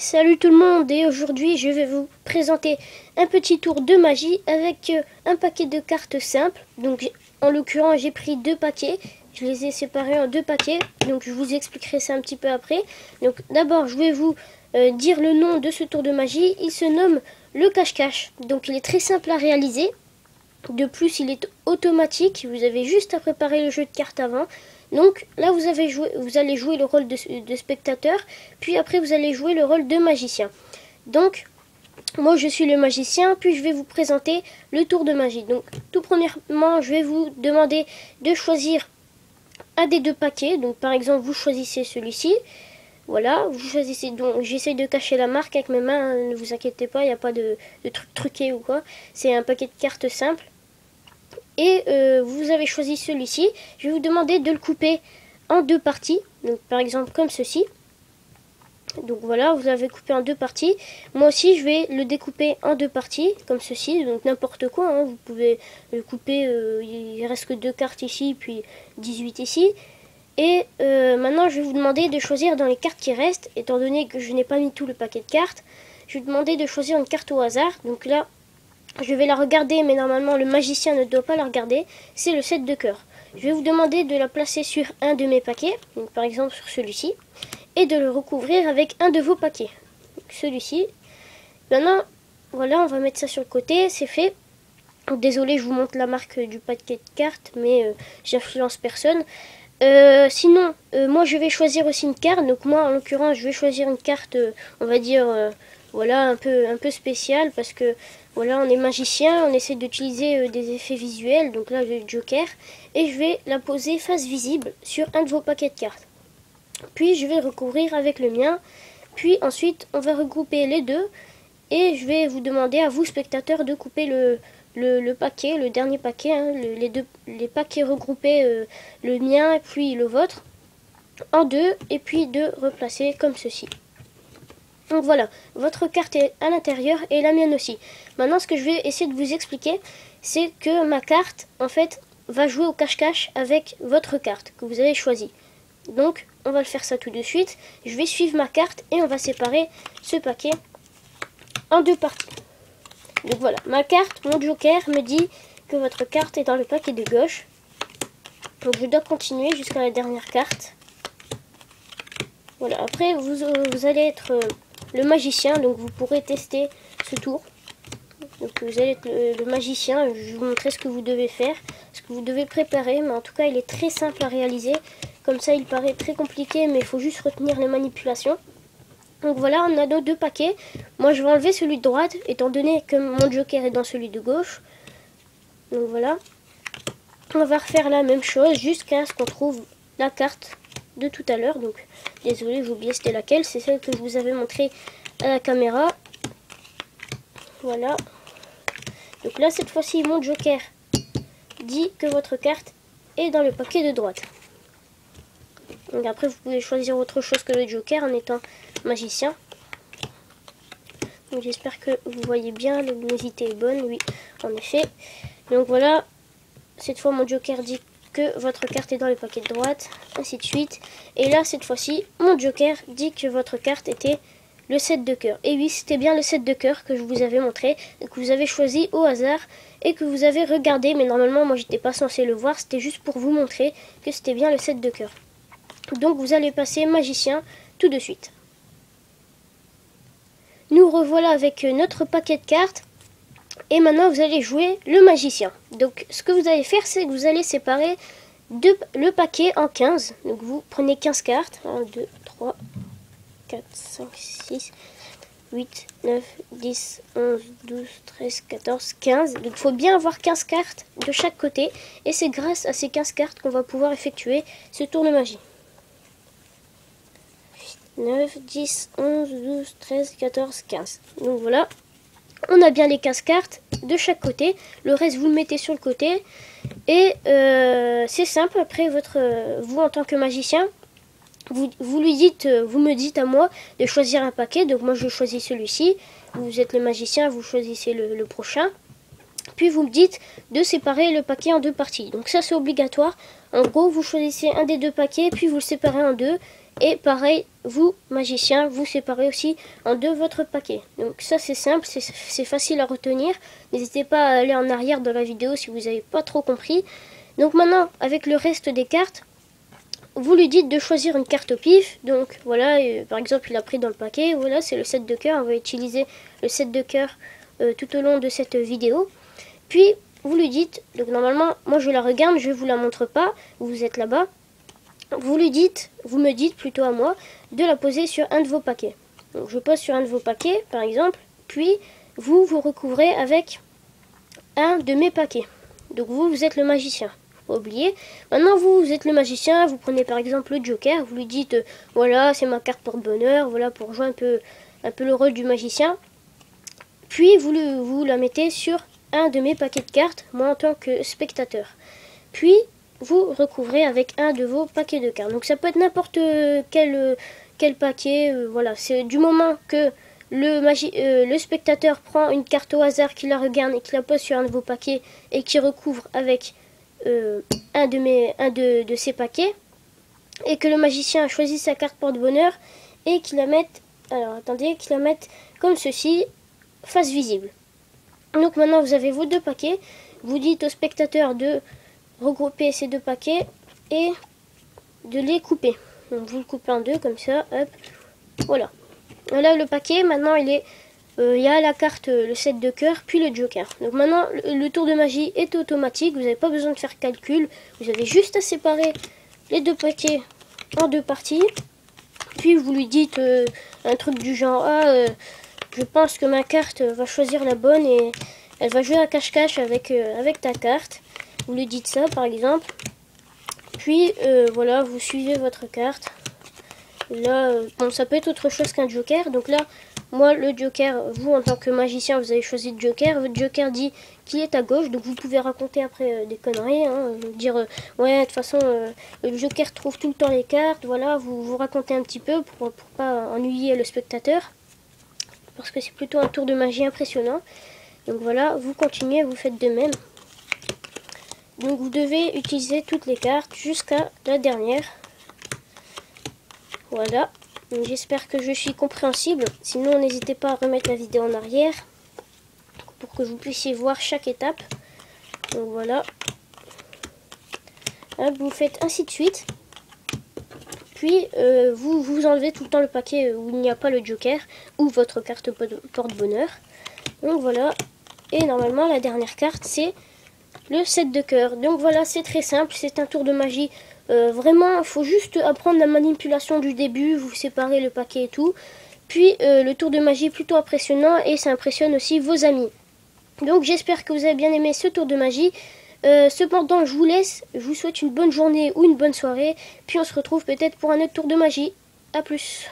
Salut tout le monde, et aujourd'hui je vais vous présenter un petit tour de magie avec un paquet de cartes simples. Donc en l'occurrence j'ai pris deux paquets, je les ai séparés en deux paquets, donc je vous expliquerai ça un petit peu après. Donc d'abord je vais vous dire le nom de ce tour de magie. Il se nomme le cache-cache, donc il est très simple à réaliser. De plus il est automatique, vous avez juste à préparer le jeu de cartes avant. Donc là vous allez jouer le rôle de spectateur, puis après vous allez jouer le rôle de magicien. Donc moi je suis le magicien, puis je vais vous présenter le tour de magie. Donc tout premièrement je vais vous demander de choisir un des deux paquets. Donc par exemple vous choisissez celui-ci, voilà, vous choisissez. Donc j'essaye de cacher la marque avec mes mains, hein, ne vous inquiétez pas, il n'y a pas de truc truqué ou quoi, c'est un paquet de cartes simples. Et vous avez choisi celui-ci, je vais vous demander de le couper en deux parties, donc par exemple comme ceci. Donc voilà, vous l'avez coupé en deux parties. Moi aussi je vais le découper en deux parties, comme ceci, donc n'importe quoi, hein. Vous pouvez le couper, il reste que deux cartes ici, puis 18 ici. Et maintenant je vais vous demander de choisir dans les cartes qui restent, étant donné que je n'ai pas mis tout le paquet de cartes. Je vais vous demander de choisir une carte au hasard, donc là, je vais la regarder, mais normalement le magicien ne doit pas la regarder. C'est le 7 de cœur. Je vais vous demander de la placer sur un de mes paquets, donc par exemple sur celui-ci, et de le recouvrir avec un de vos paquets, celui-ci. Maintenant, voilà, on va mettre ça sur le côté, c'est fait. Désolé, je vous montre la marque du paquet de cartes, mais j'influence personne. Sinon, moi je vais choisir aussi une carte. Donc moi, en l'occurrence, je vais choisir une carte, on va dire... voilà, un peu spécial, parce que voilà, on est magicien, on essaie d'utiliser des effets visuels, donc là le joker, et je vais la poser face visible sur un de vos paquets de cartes. Puis je vais le recouvrir avec le mien, puis ensuite on va regrouper les deux, et je vais vous demander à vous spectateurs de couper le paquet, le dernier paquet, hein, les paquets regroupés, le mien et puis le vôtre, en deux, et puis de replacer comme ceci. Donc voilà, votre carte est à l'intérieur et la mienne aussi. Maintenant, ce que je vais essayer de vous expliquer, c'est que ma carte, en fait, va jouer au cache-cache avec votre carte que vous avez choisie. Donc, on va le faire ça tout de suite. Je vais suivre ma carte et on va séparer ce paquet en deux parties. Donc voilà, ma carte, mon joker, me dit que votre carte est dans le paquet de gauche. Donc je dois continuer jusqu'à la dernière carte. Voilà, après, vous allez être... le magicien, donc vous pourrez tester ce tour. Donc vous allez être le magicien, je vais vous montrer ce que vous devez faire, ce que vous devez préparer, mais en tout cas il est très simple à réaliser. Comme ça il paraît très compliqué, mais il faut juste retenir les manipulations. Donc voilà, on a nos deux paquets. Moi je vais enlever celui de droite, étant donné que mon joker est dans celui de gauche. Donc voilà, on va refaire la même chose jusqu'à ce qu'on trouve la carte de tout à l'heure. Donc désolé, j'ai oublié c'était laquelle, c'est celle que je vous avais montrée à la caméra. Voilà, donc là cette fois-ci mon joker dit que votre carte est dans le paquet de droite. Donc après vous pouvez choisir autre chose que le joker en étant magicien. Donc j'espère que vous voyez bien, la luminosité est bonne, oui en effet. Donc voilà, cette fois mon joker dit que votre carte est dans le paquet de droite, ainsi de suite. Et là cette fois-ci mon joker dit que votre carte était le 7 de cœur. Et oui, c'était bien le 7 de cœur que je vous avais montré, que vous avez choisi au hasard et que vous avez regardé, mais normalement moi j'étais pas censé le voir, c'était juste pour vous montrer que c'était bien le 7 de cœur. Donc vous allez passer magicien tout de suite. Nous revoilà avec notre paquet de cartes. Et maintenant vous allez jouer le magicien. Donc ce que vous allez faire, c'est que vous allez séparer le paquet en 15. Donc vous prenez 15 cartes. 1, 2, 3, 4, 5, 6, 8, 9, 10, 11, 12, 13, 14, 15. Donc il faut bien avoir 15 cartes de chaque côté. Et c'est grâce à ces 15 cartes qu'on va pouvoir effectuer ce tour de magie. 9, 10, 11, 12, 13, 14, 15. Donc voilà. On a bien les 15 cartes de chaque côté, le reste vous le mettez sur le côté, et c'est simple. Après vous en tant que magicien, vous me dites à moi de choisir un paquet, donc moi je choisis celui-ci, vous êtes le magicien, vous choisissez le prochain, puis vous me dites de séparer le paquet en deux parties. Donc ça c'est obligatoire, en gros vous choisissez un des deux paquets, puis vous le séparez en deux, et pareil vous, magicien, vous séparez aussi en deux votre paquet. Donc ça c'est simple, c'est facile à retenir. N'hésitez pas à aller en arrière dans la vidéo si vous n'avez pas trop compris. Donc maintenant, avec le reste des cartes, vous lui dites de choisir une carte au pif. Donc voilà, par exemple il a pris dans le paquet, voilà c'est le 7 de cœur. On va utiliser le 7 de cœur tout au long de cette vidéo. Puis vous lui dites, donc normalement moi je la regarde, je vous la montre pas, vous êtes là-bas. Vous lui dites, vous me dites plutôt à moi, de la poser sur un de vos paquets. Donc je pose sur un de vos paquets par exemple, puis vous vous recouvrez avec un de mes paquets. Donc vous êtes le magicien. Oublié. Maintenant vous êtes le magicien, vous prenez par exemple le joker, vous lui dites voilà c'est ma carte porte-bonheur, voilà pour jouer un peu le rôle du magicien. Puis vous la mettez sur un de mes paquets de cartes, moi en tant que spectateur. Puis vous recouvrez avec un de vos paquets de cartes. Donc ça peut être n'importe quel paquet, voilà, c'est du moment que le spectateur prend une carte au hasard, qui la regarde et qui la pose sur un de vos paquets et qui recouvre avec un de ces paquets, et que le magicien choisisse sa carte porte-bonheur et qu'il la mette, alors attendez, qu'il la mette comme ceci, face visible. Donc maintenant vous avez vos deux paquets, vous dites au spectateur de regrouper ces deux paquets et de les couper. Donc vous le coupez en deux comme ça, hop, voilà. Voilà le paquet, maintenant il est... Il y a la carte, le 7 de cœur, puis le joker. Donc maintenant, le tour de magie est automatique, vous n'avez pas besoin de faire calcul. Vous avez juste à séparer les deux paquets en deux parties. Puis vous lui dites un truc du genre, ah, je pense que ma carte va choisir la bonne et elle va jouer à cache-cache avec ta carte. Vous lui dites ça par exemple. Puis voilà, vous suivez votre carte. Là, bon, ça peut être autre chose qu'un joker, donc là... Moi, le joker, vous en tant que magicien, vous avez choisi le joker. Votre joker dit qu'il est à gauche, donc vous pouvez raconter après des conneries, hein, dire ouais, de toute façon, le joker trouve tout le temps les cartes. Voilà, vous racontez un petit peu pour pas ennuyer le spectateur, parce que c'est plutôt un tour de magie impressionnant. Donc voilà, vous continuez, vous faites de même. Donc vous devez utiliser toutes les cartes jusqu'à la dernière. Voilà. J'espère que je suis compréhensible, sinon n'hésitez pas à remettre la vidéo en arrière pour que vous puissiez voir chaque étape. Donc voilà, vous faites ainsi de suite, puis vous enlevez tout le temps le paquet où il n'y a pas le joker ou votre carte porte-bonheur. Donc voilà, et normalement la dernière carte c'est le 7 de cœur. Donc voilà, c'est très simple, c'est un tour de magie. Vraiment, il faut juste apprendre la manipulation du début, vous séparez le paquet et tout. Puis le tour de magie est plutôt impressionnant et ça impressionne aussi vos amis. Donc j'espère que vous avez bien aimé ce tour de magie. Cependant, je vous laisse, je vous souhaite une bonne journée ou une bonne soirée. Puis on se retrouve peut-être pour un autre tour de magie. A plus.